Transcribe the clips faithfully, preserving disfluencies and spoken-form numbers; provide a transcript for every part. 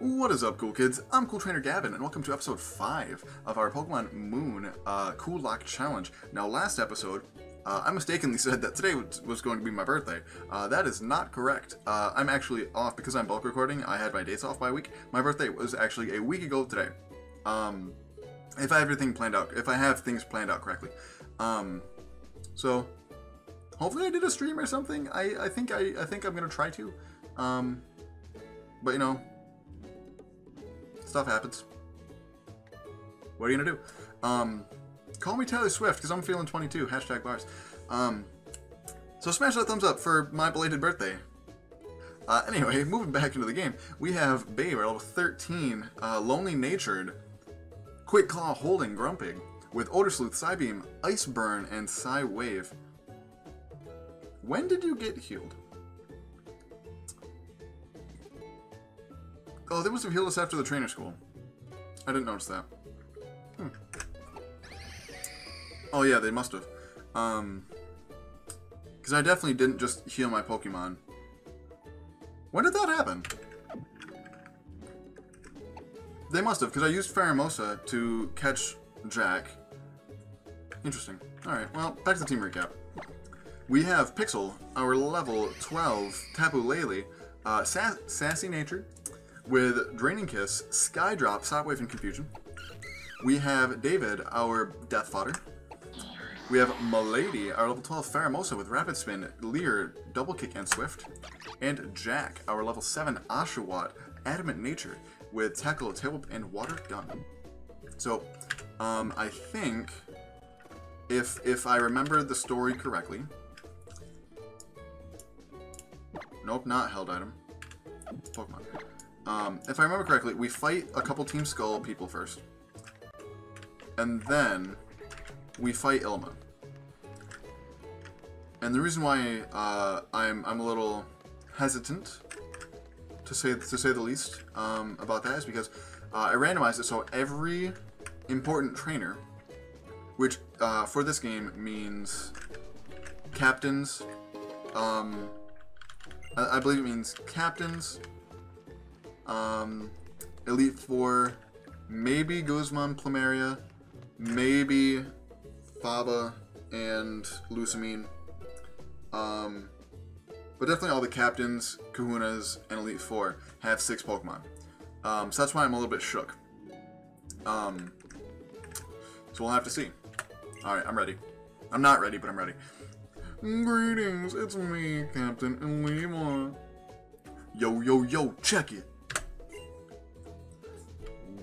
What is up, cool kids? I'm Cool Trainer Gavin, and welcome to episode five of our Pokemon Moon uh, CoolLocke Challenge. Now, last episode, uh, I mistakenly said that today was going to be my birthday. Uh, that is not correct. Uh, I'm actually off because I'm bulk recording. I had my dates off by a week. My birthday was actually a week ago today. Um, if I have everything planned out, if I have things planned out correctly. Um, so, hopefully I did a stream or something. I, I think I, I think I'm gonna try to. Um, but you know, stuff happens. What are you gonna do? Um, call me Taylor Swift because I'm feeling twenty-two. Hashtag bars. Um, so smash that thumbs up for my belated birthday. Uh, anyway, moving back into the game, we have Babe, level thirteen, uh, lonely natured, quick claw holding Grumpig with Odor Sleuth, Psybeam, Ice Burn, and Psy Wave. When did you get healed? Oh, they must have healed us after the trainer school. I didn't notice that. Hmm. Oh yeah, they must have. Um, because I definitely didn't just heal my Pokemon. When did that happen? They must have, because I used Pheromosa to catch Jack. Interesting. Alright, well, back to the team recap. We have Pixel, our level twelve Tapu Lele, uh, sass Sassy Nature, with Draining Kiss, Sky Drop, Shockwave, and Confusion. We have David, our Death Fodder. We have Milady, our level twelve Pheromosa with Rapid Spin, Leer, Double Kick, and Swift. And Jack, our level seven Oshawott, Adamant Nature, with Tackle, Tailwhip, and Water Gun. So, um, I think, if, if I remember the story correctly... Nope, not held item. Pokemon. Um, if I remember correctly, we fight a couple Team Skull people first. And then we fight Ilima. And the reason why uh, I'm, I'm a little hesitant, to say, to say the least, um, about that is because uh, I randomized it so every important trainer, which uh, for this game means captains, um... I believe it means captains, um, Elite Four, maybe Guzman Plumeria, maybe Faba and Lucamine, um, but definitely all the captains, Kahunas, and Elite Four have six Pokemon. Um, so that's why I'm a little bit shook. Um, so we'll have to see. Alright, I'm ready. I'm not ready, but I'm ready. Greetings, it's me, Captain Ilima. Yo, yo, yo, check it.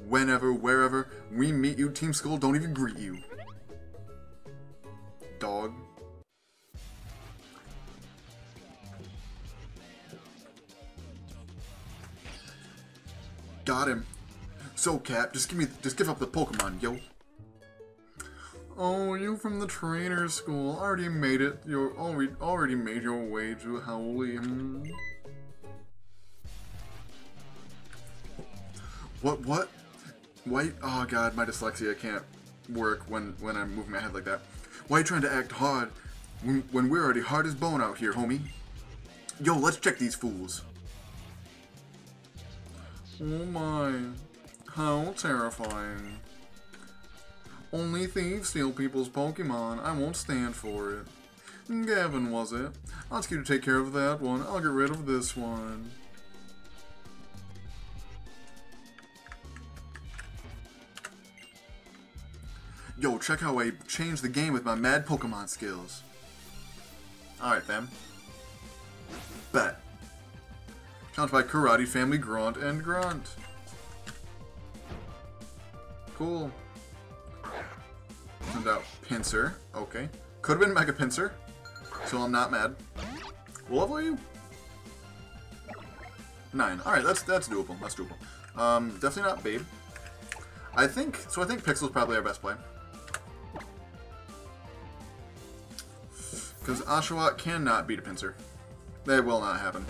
Whenever, wherever we meet you, Team Skull don't even greet you. Dog. Got him. So, Cap, just give me, just give up the Pokemon, yo. Oh, you from the trainer school already made it. You already already made your way to Howley. What? What? Why? Oh God, my dyslexia can't work when when I'm moving my head like that. Why are you trying to act hard when, when we're already hard as bone out here, homie? Yo, let's check these fools. Oh my! How terrifying! Only thieves steal people's Pokemon. I won't stand for it. Gavin, was it? I'll ask you to take care of that one. I'll get rid of this one. Yo, check how I changed the game with my mad Pokemon skills. Alright, fam. Bet. Challenged by Karate Family Grunt and Grunt. Cool. Send out Pinsir. Okay. Could have been Mega Pinsir. So I'm not mad. What level are you? Nine. Alright, that's that's doable. That's doable. Um, definitely not Babe. I think so I think Pixel's probably our best play. Cause Oshawott cannot beat a Pinsir. That will not happen.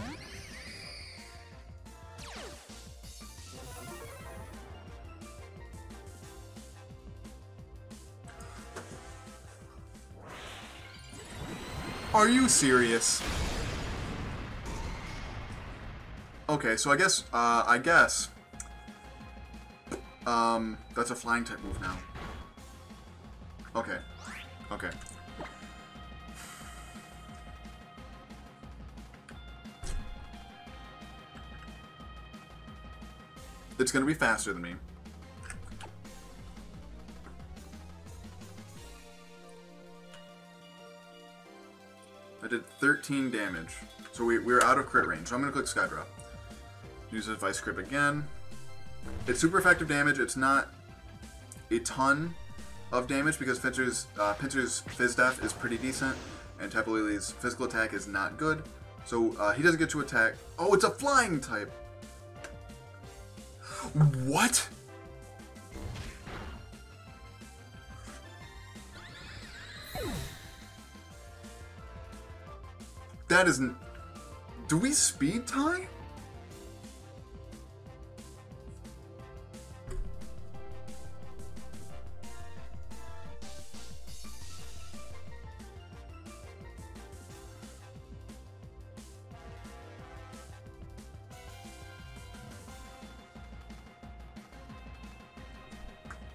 Are you serious? Okay, so I guess, uh, I guess Um, that's a flying type move now. Okay. Okay. It's gonna be faster than me. I did thirteen damage. So we, we're out of crit range. So I'm gonna click Sky Drop. Use Advice Crit again. It's super effective damage. It's not a ton of damage because Pinsir's, uh, Pinsir's Fizz Def is pretty decent and Tapu Lele's physical attack is not good. So uh, he doesn't get to attack. Oh, it's a flying type! What? That isn't... Do we speed tie?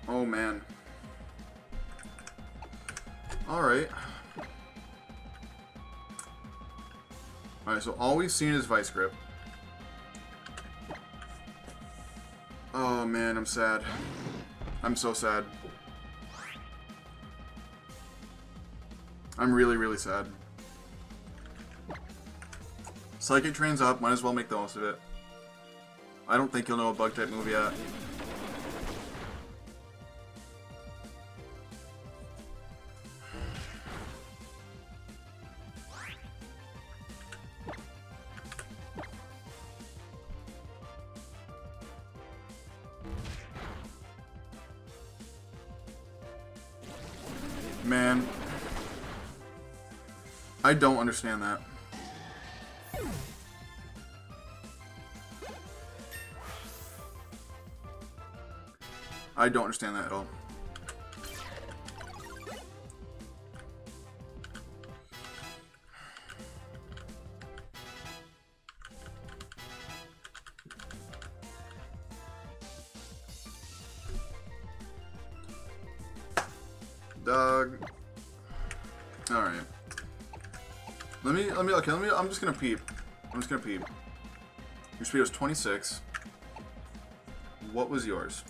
Oh, man. All right. All right, so all we've seen is Vice Grip. Oh, man, I'm sad. I'm so sad. I'm really, really sad. Psychic Train's up. Might as well make the most of it. I don't think you'll know a Bug-type move yet. Man, I don't understand that. I don't understand that at all. Dog. All right. Let me. Let me. Okay. Let me. I'm just gonna peep. I'm just gonna peep. Your speed was twenty-six. What was yours?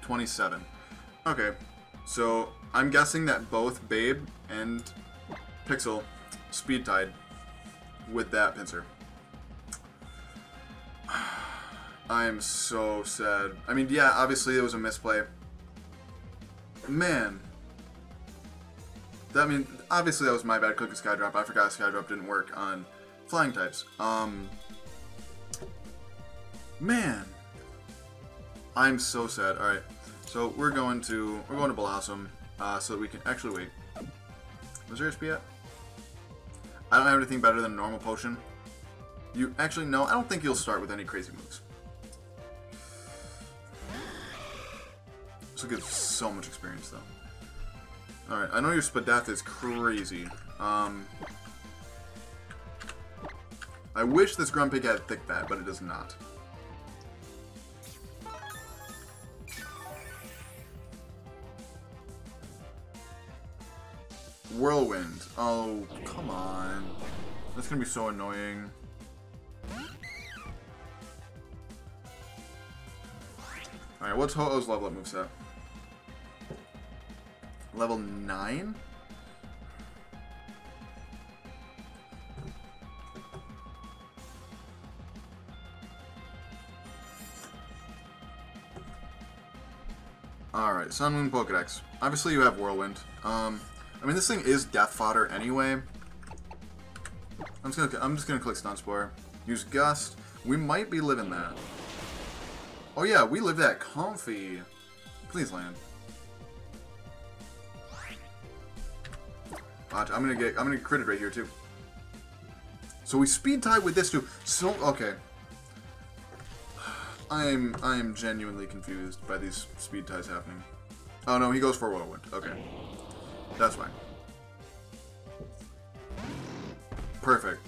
twenty-seven. Okay. So I'm guessing that both Babe and Pixel speed tied with that Pinsir. I am so sad. I mean, yeah. Obviously, it was a misplay. Man. I mean, obviously that was my bad. Clicking Sky Drop. I forgot Sky Drop didn't work on flying types. Um, man, I'm so sad. All right, so we're going to we're going to Blossom, uh, so that we can actually wait. Was there H P yet? I don't have anything better than a normal potion. You actually no. I don't think you'll start with any crazy moves. This will give so much experience though. Alright, I know your Spadef is crazy. Um, I wish this Grumpig had Thick Bat, but it does not. Whirlwind. Oh, come on. That's gonna be so annoying. Alright, what's Ho-Oh's level up moveset? Level nine? Alright, Sun, Moon, Pokedex. Obviously you have Whirlwind. Um, I mean, this thing is death fodder anyway. I'm just gonna, I'm just gonna click Stun Spore. Use Gust. We might be living that. Oh yeah, we live that comfy. Please land. I'm gonna get I'm gonna get critted right here too. So we speed tie with this too. So okay. I'm I'm genuinely confused by these speed ties happening. Oh no, he goes for Whirlwind. Okay. That's fine. Perfect.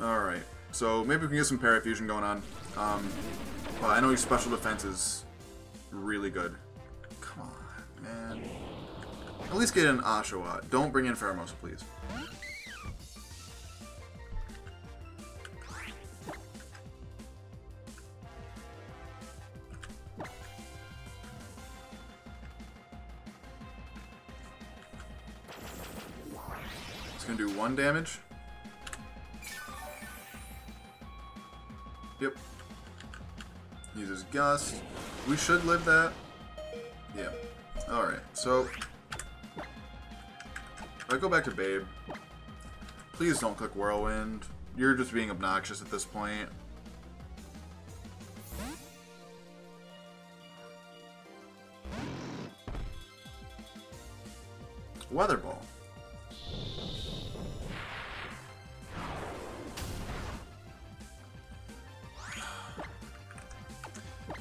Alright. So maybe we can get some Parrot Fusion going on. Um, but I know your special defense is really good. Come on, man. At least get an Oshawott. Don't bring in Pheromosa, please. It's gonna do one damage. Yep. Uses Gust. We should live that. Yeah. Alright, so if I go back to Babe. Please don't click Whirlwind. You're just being obnoxious at this point. Weather Ball.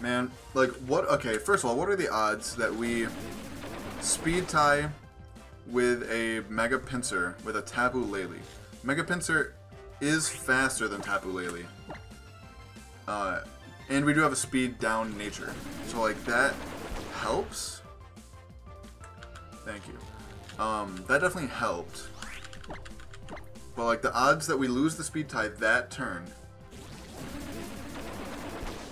Man, like, what? Okay, first of all, what are the odds that we speed tie with a Mega Pinsir with a Tapu Lele? Mega Pinsir is faster than Tapu Lele. Uh, and we do have a speed down nature. So, like, that helps? Thank you. Um, that definitely helped. But, like, the odds that we lose the speed tie that turn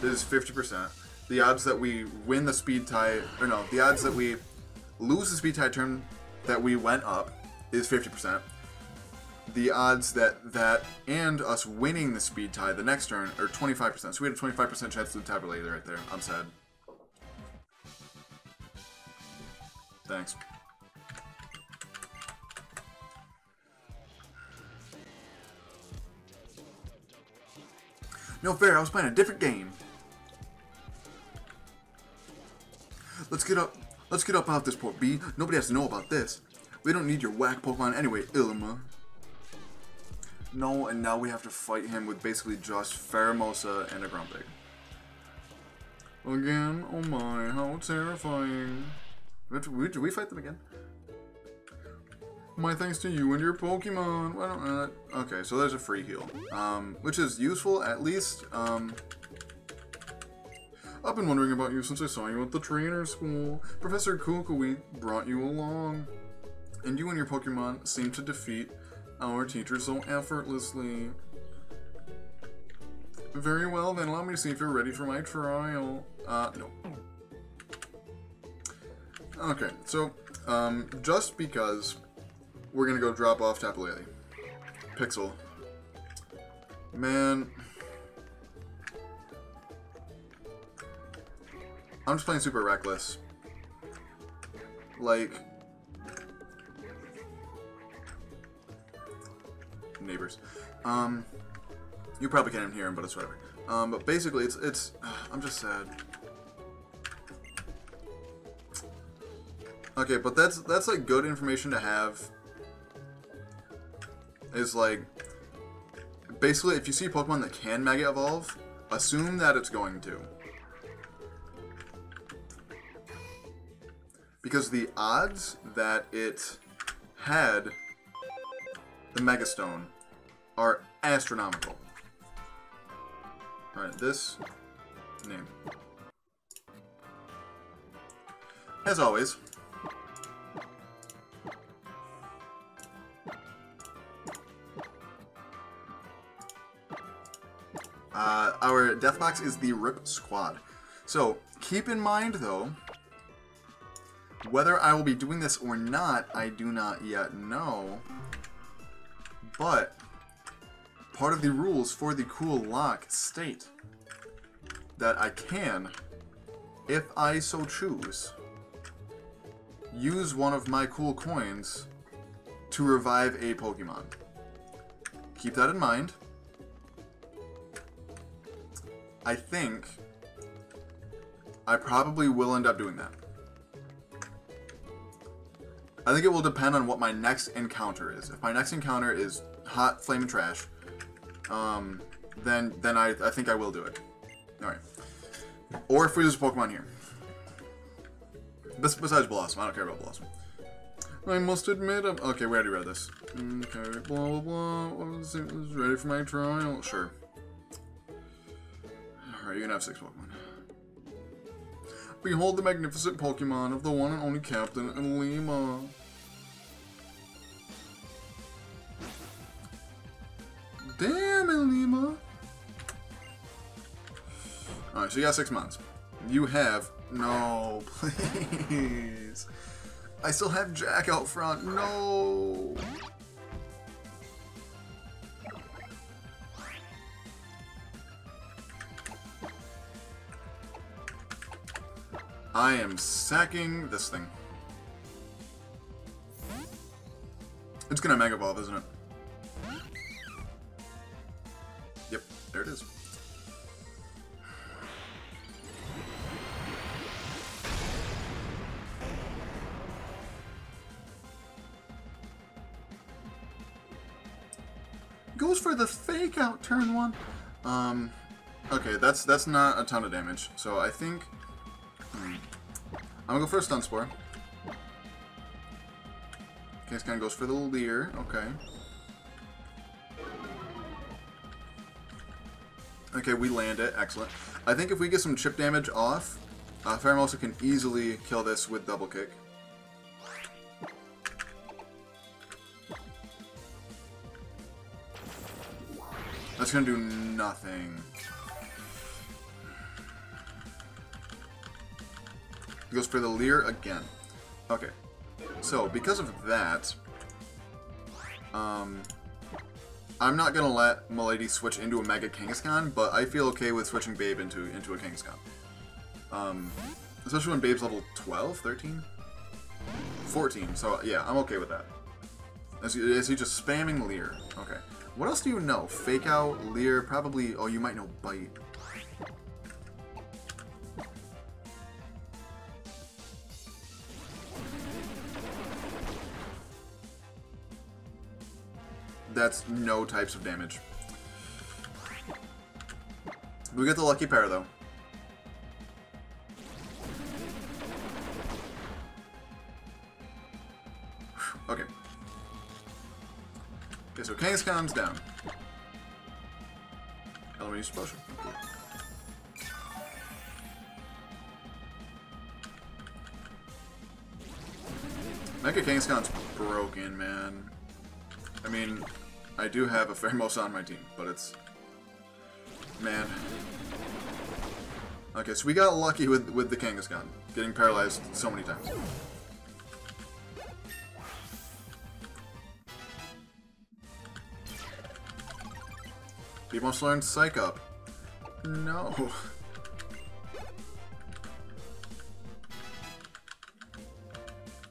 is fifty percent. The odds that we win the speed tie, or no, the odds that we lose the speed tie turn that we went up is fifty percent. The odds that that and us winning the speed tie the next turn are twenty-five percent. So we had a twenty-five percent chance to the Tapu Lele right there. I'm sad. Thanks. No fair, I was playing a different game. Let's get up. Let's get up off this port, B. Nobody has to know about this. We don't need your whack Pokemon anyway, Ilima. No, and now we have to fight him with basically just Pheromosa and a Grumpig. Again? Oh my, how terrifying. Did we, did we fight them again? My thanks to you and your Pokemon. Why don't I... Okay, so there's a free heal. Um, which is useful, at least. Um... I've been wondering about you since I saw you at the trainer school. Professor Kukui brought you along. And you and your Pokemon seemed to defeat our teacher so effortlessly. Very well, then allow me to see if you're ready for my trial. Uh, no. Okay, so, um, just because we're gonna go drop off Tapu Lele. Pixel. Man. I'm just playing super reckless. Like... Neighbors. Um, you probably can't even hear him, but it's whatever. Um, but basically, it's... it's. I'm just sad. Okay, but that's, that's like, good information to have. Is, like... Basically, if you see Pokemon that can Mega Evolve, assume that it's going to. Because the odds that it had the Mega Stone are astronomical. Alright, this name. As always. Uh, our death box is the RIP Squad. So, keep in mind, though... Whether I will be doing this or not, I do not yet know. But, part of the rules for the CoolLocke state that I can, if I so choose, use one of my cool coins to revive a Pokemon. Keep that in mind. I think I probably will end up doing that. I think it will depend on what my next encounter is. If my next encounter is hot, flame, and trash, um, then then I, I think I will do it. Alright. Or if we lose a Pokemon here. Bes besides Blossom. I don't care about Blossom. I must admit I'm... Okay, we already read this. Okay, blah, blah, blah. I was ready for my trial. Sure. Alright, you're gonna have six Pokemon. Behold the magnificent Pokemon of the one and only Captain Ilima. Damn, Ilima. Alright, so you got six months. You have... No, please. I still have Jack out front. No. I am sacking this thing. It's gonna Mega Evolve, isn't it? Yep, there it is. Goes for the fake out turn one. Um, okay, that's that's not a ton of damage. So I think. Hmm. I'm gonna go for a Stun Spore. Okay, this guy goes for the Leer. Okay. Okay, we land it. Excellent. I think if we get some chip damage off, uh, Pheromosa can easily kill this with Double Kick. That's gonna do nothing. He goes for the Leer again. Okay. So, because of that, um, I'm not going to let Milady switch into a Mega Kangaskhan, but I feel okay with switching Babe into into a Kangaskhan. Um, especially when Babe's level twelve, thirteen, fourteen. So, yeah, I'm okay with that. Is he, is he just spamming Leer? Okay. What else do you know? Fake out, Leer, probably... Oh, you might know Bite. That's no types of damage. We get the lucky pair, though. Okay. Okay, so Kangaskhan's down. Elemental use potion. Okay. Mega Kangaskhan's broken, man. I mean... I do have a Pheromosa on my team, but it's... Man. Okay, so we got lucky with, with the Kangaskhan, getting paralyzed so many times. He wants to learn Psych Up. No.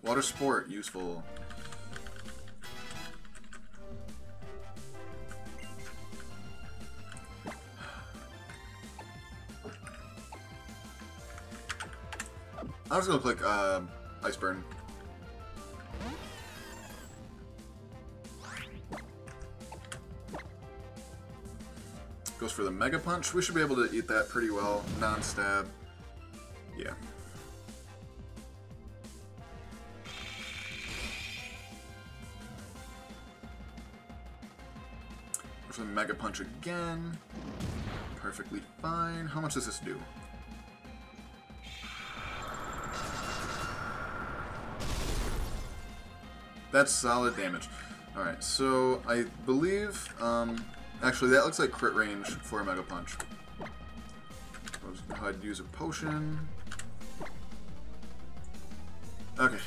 Water Sport, useful. I was gonna click uh, Ice Burn. Goes for the Mega Punch. We should be able to eat that pretty well. Non-stab. Yeah. Goes for the Mega Punch again. Perfectly fine. How much does this do? That's solid damage. Alright, so I believe, um, actually that looks like crit range for a Mega Punch. I'd use a potion. Okay.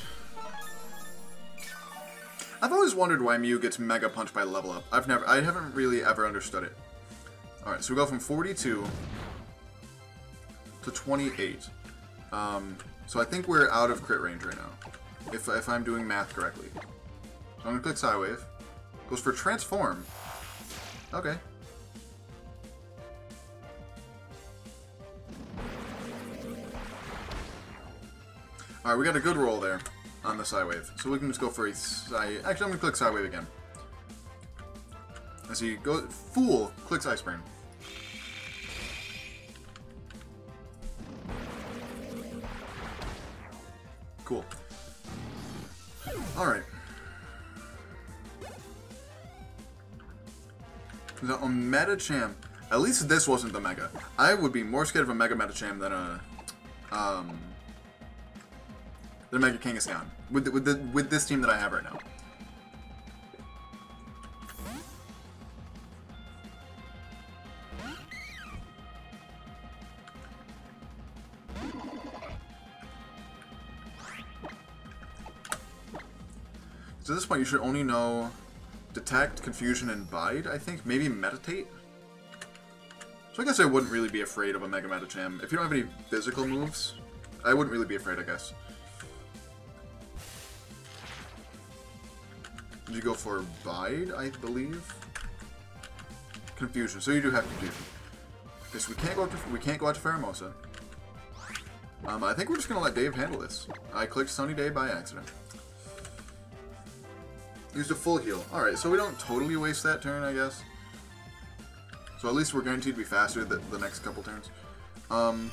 I've always wondered why Mew gets Mega Punch by level up. I've never, I haven't really ever understood it. Alright, so we go from forty-two to twenty-eight. Um, so I think we're out of crit range right now, if, if I'm doing math correctly. I'm gonna click Psywave. Goes for Transform. Okay. Alright, we got a good roll there on the Psywave. So we can just go for a Psy... Actually, I'm gonna click Psywave again. As he goes... Fool! Clicks Ice Burn. Cool. Alright. Now, a Metachamp. At least this wasn't the Mega. I would be more scared of a Mega Metacham than a... Um... than Mega Kangaskhan. With, the, with, the, with this team that I have right now. So at this point, you should only know Detect, Confusion, and Bide, I think. Maybe Meditate? So I guess I wouldn't really be afraid of a Mega Metacham. If you don't have any physical moves, I wouldn't really be afraid, I guess. Did you go for Bide, I believe? Confusion. So you do have Confusion. Because we can't go out to, we can't go out to Pheromosa. Um, I think we're just going to let Dave handle this. I clicked Sunny Day by accident. Used a full heal. Alright, so we don't totally waste that turn, I guess. So at least we're guaranteed to be faster the, the next couple turns. Um,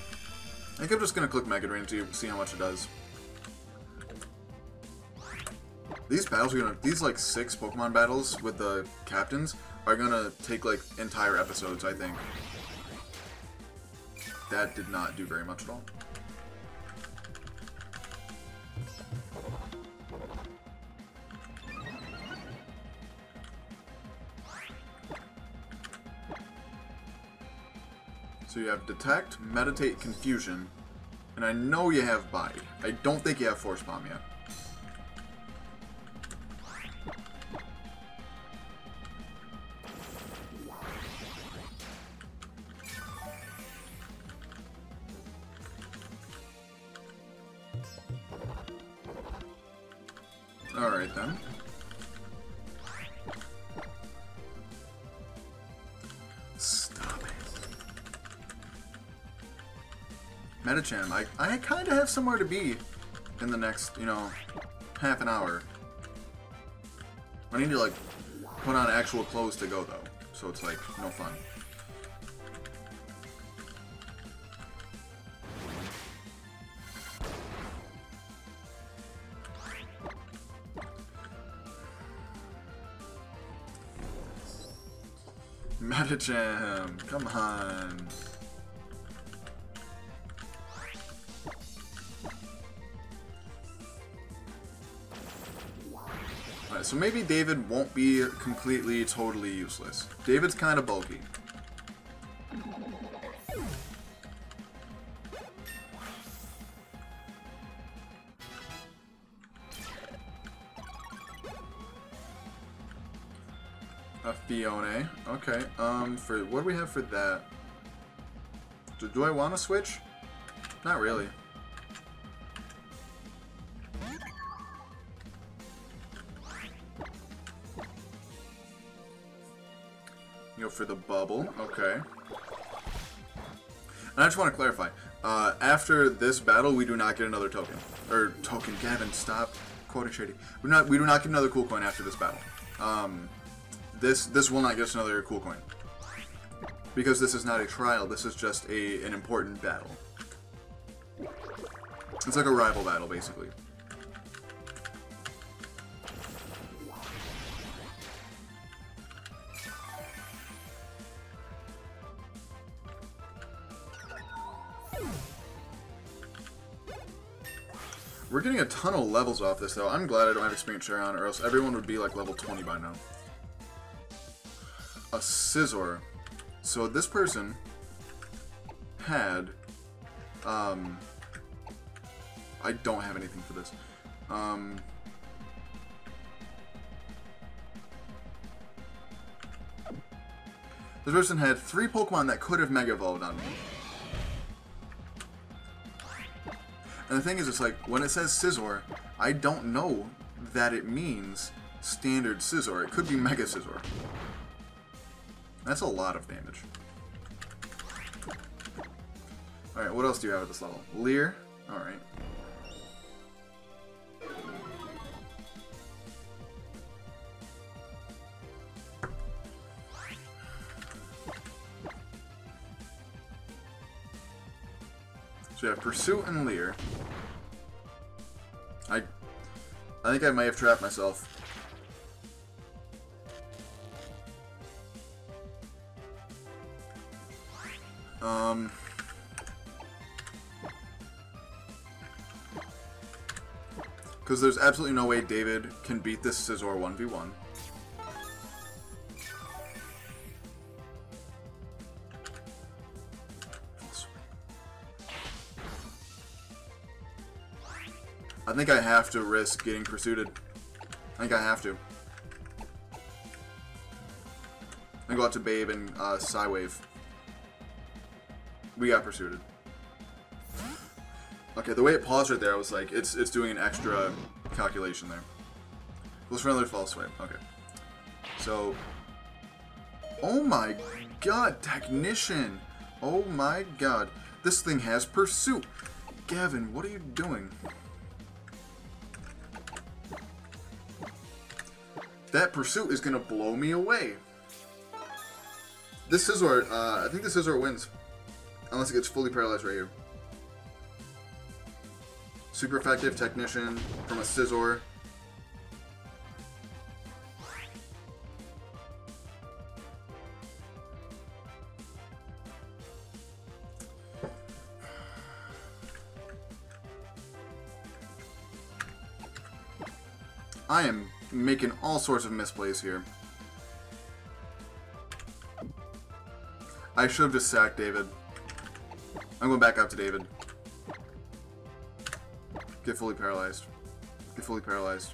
I think I'm just going to click Mega Drain to see how much it does. These battles are going to... These, like, six Pokemon battles with the captains are going to take, like, entire episodes, I think. That did not do very much at all. So you have Detect, Meditate, Confusion, and I know you have Bite. I don't think you have Force Palm yet. Alright then. Metacham, I, I kind of have somewhere to be in the next, you know, half an hour. I need to, like, put on actual clothes to go, though, so it's, like, no fun. Metacham, come on. So maybe David won't be completely, totally useless. David's kind of bulky. A Fiona. Okay. Um, for what do we have for that? Do, do I want to switch? Not really. For the bubble, okay. And I just want to clarify, uh, after this battle, we do not get another token. Or token, Gavin, stop quoting Shady. We're not, we do not get another cool coin after this battle. Um, this this will not get us another cool coin. Because this is not a trial, this is just a an important battle. It's like a rival battle, basically. We're getting a ton of levels off this, though. I'm glad I don't have Experience Share on, or else everyone would be, like, level twenty by now. A Scizor. So this person had... Um... I don't have anything for this. Um... This person had three Pokemon that could have Mega Evolved on me. And the thing is, it's like, when it says Scizor, I don't know that it means standard Scizor. It could be Mega Scizor. That's a lot of damage. Alright, what else do you have at this level? Leer? Alright. So yeah, Pursuit and Leer. I I think I may have trapped myself. Um... Because there's absolutely no way David can beat this Scizor one v one. I think I have to risk getting pursued. I think I have to. I go out to Babe and uh, Psywave. We got pursued. Okay, the way it paused right there, I was like, it's it's doing an extra calculation there. Let's try another false swipe. Okay. So, oh my god, Technician! Oh my god, this thing has pursuit. Gavin, what are you doing? That pursuit is gonna blow me away. This Scizor, uh, I think this Scizor wins, unless it gets fully paralyzed right here. Super effective Technician from a Scizor. I am making all sorts of misplays here. I should have just sacked David. I'm going back up to David. Get fully paralyzed. Get fully paralyzed.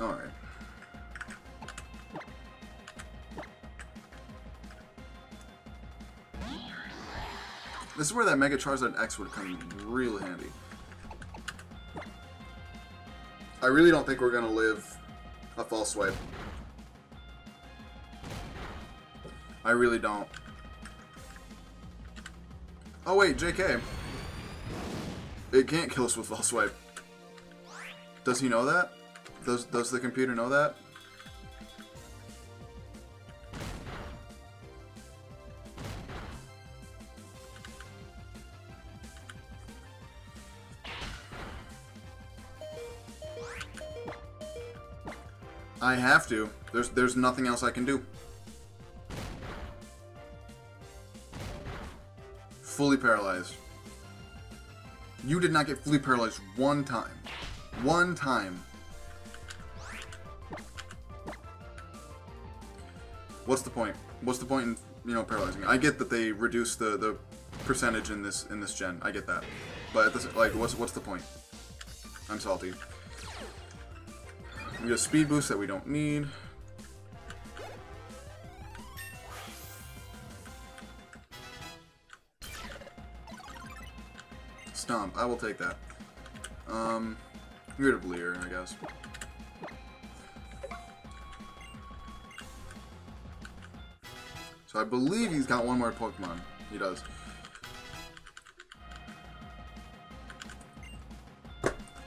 All right. This is where that Mega Charizard X would come in real handy. I really don't think we're gonna live a false swipe. I really don't. Oh wait, J K. It can't kill us with false swipe. Does he know that? Does does the computer know that? I have to. There's there's nothing else I can do. Fully paralyzed. You did not get fully paralyzed one time. One time. What's the point? What's the point in, you know, paralyzing? I get that they reduce the the percentage in this in this gen. I get that. But at this, like, what's what's the point? I'm salty. We get a speed boost that we don't need. Stomp. I will take that. Um, we're gonna blear, I guess. So I believe he's got one more Pokemon. He does.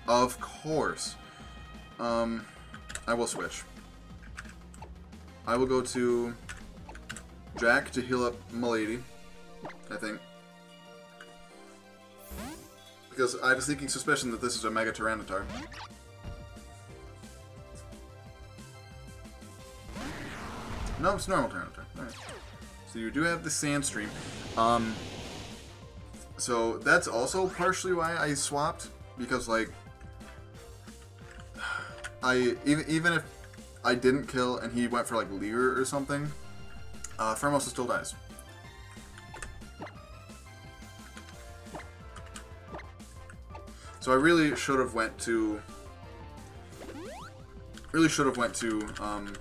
Of course. Um, I will switch. I will go to Jack to heal up Milady, I think. Because I have a sneaking suspicion that this is a Mega Tyranitar. No, it's normal Tyranitar. Alright. So you do have the Sand Stream. Um, so that's also partially why I swapped. Because, like, I even, even if I didn't kill and he went for, like, Leer or something, uh, Pheromosa still dies. So I really should have went to, really should have went to, um,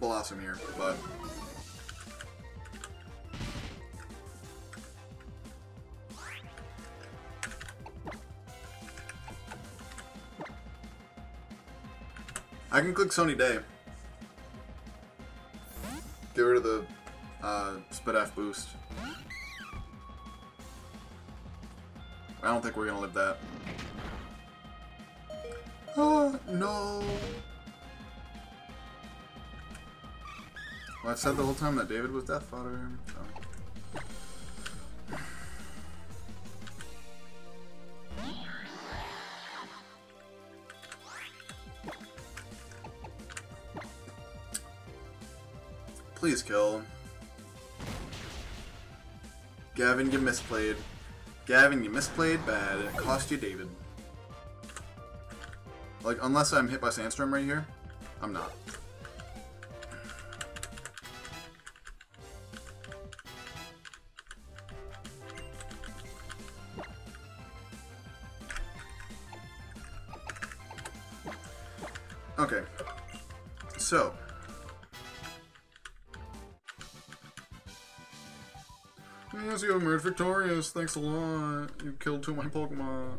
Blossom here, but I can click Sunny Day. Get rid of the, uh, Spitaf boost. I don't think we're gonna live that. Oh, no! Well, I said the whole time that David was death fodder. So. Please kill. Gavin, you misplayed. Gavin, you misplayed bad. It cost you David. Like, unless I'm hit by Sandstorm right here, I'm not. Okay. So. As you emerge victorious, thanks a lot. You killed two of my Pokemon.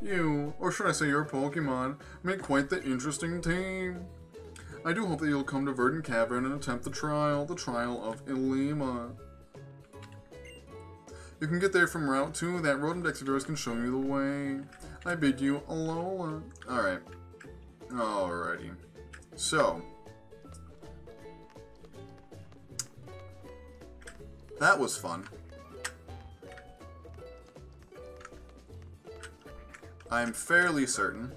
You, or should I say your Pokemon, make quite the interesting team. I do hope that you'll come to Verdant Cavern and attempt the trial, the trial of Ilima. You can get there from Route two, that Rotom Dex can show you the way. I bid you Alola. Alright. Alrighty. So. That was fun. I'm fairly certain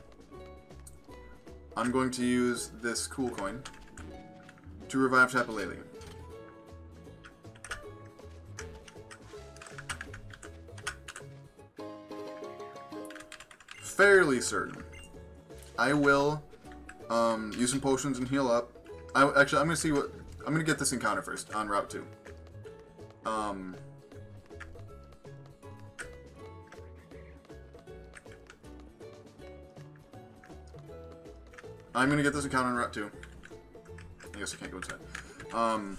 I'm going to use this cool coin to revive Tapu Lele. Fairly certain. I will um, use some potions and heal up. I, actually, I'm going to see what... I'm going to get this encounter first on Route two. Um, I'm going to get this encounter on Route two. I guess I can't go inside. Um,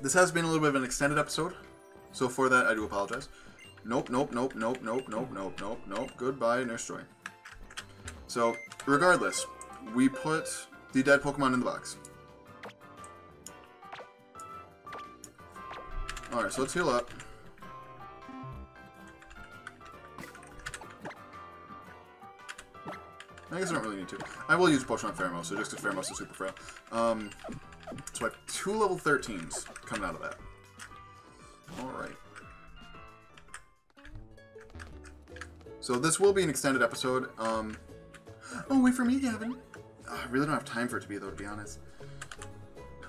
this has been a little bit of an extended episode, so for that I do apologize. Nope, nope, nope, nope, nope, nope, nope, nope, nope. Goodbye, Nurse Joy. So, regardless, we put the dead Pokemon in the box. Alright, so let's heal up. I guess I don't really need to. I will use Potion on Pheromosa, just because Pheromosa is super frail. Um, so I have two level thirteens coming out of that. Alright. So this will be an extended episode. Um, oh, wait for me, Gavin! Oh, I really don't have time for it to be, though, to be honest.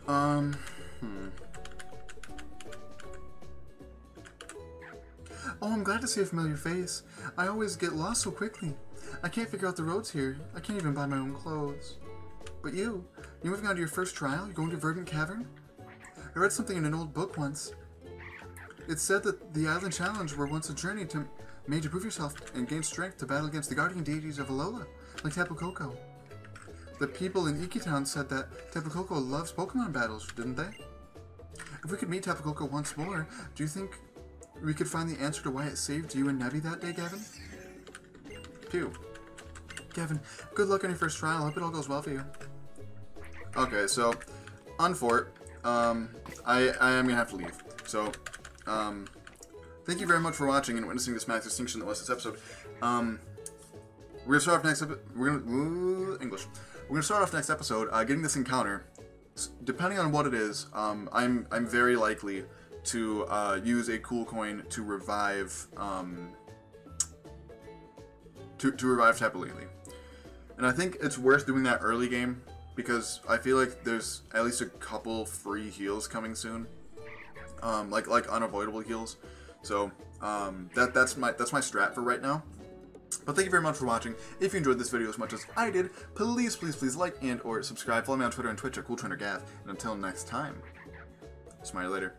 Um, hmm... Oh, I'm glad to see a familiar face. I always get lost so quickly. I can't figure out the roads here. I can't even buy my own clothes. But you, you moving on to your first trial? You're going to Verdant Cavern? I read something in an old book once. It said that the Island Challenge were once a journey to made to prove yourself and gain strength to battle against the guardian deities of Alola, like Tapu Koko. The people in Iki Town said that Tapu Koko loves Pokemon battles, didn't they? If we could meet Tapu Koko once more, do you think we could find the answer to why it saved you and Nebby that day, Gavin? Two. Gavin, good luck on your first trial. I hope it all goes well for you. Okay, so, on Fort, um, I, I am going to have to leave. So, um, thank you very much for watching and witnessing this mass extinction that was this episode. Um, we're going to start off next episode. We're going to... English. We're going to start off next episode uh, getting this encounter. Depending on what it is, um, I'm, I'm very likely to uh, use a cool coin to revive, um, to, to revive Tapu Lele. And I think it's worth doing that early game, because I feel like there's at least a couple free heals coming soon. Um, like, like unavoidable heals. So, um, that, that's my, that's my strat for right now. But thank you very much for watching. If you enjoyed this video as much as I did, please, please, please like and or subscribe. Follow me on Twitter and Twitch at Cool Trainer Gav. And until next time, smile later.